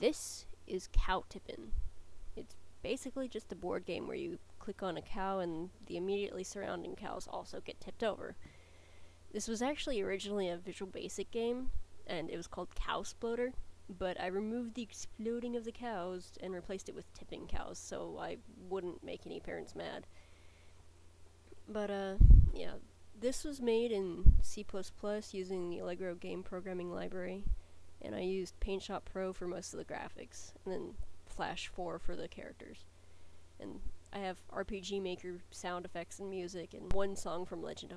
This is Cow Tippin'. It's basically just a board game where you click on a cow and the immediately surrounding cows also get tipped over. This was actually originally a Visual Basic game, and it was called Cowsploder, but I removed the exploding of the cows and replaced it with tipping cows, so I wouldn't make any parents mad. But yeah, this was made in C++ using the Allegro Game Programming Library, and I used Paint Shop Pro for most of the graphics, and then Flash 4 for the characters. And I have RPG Maker sound effects and music, and one song from Legend of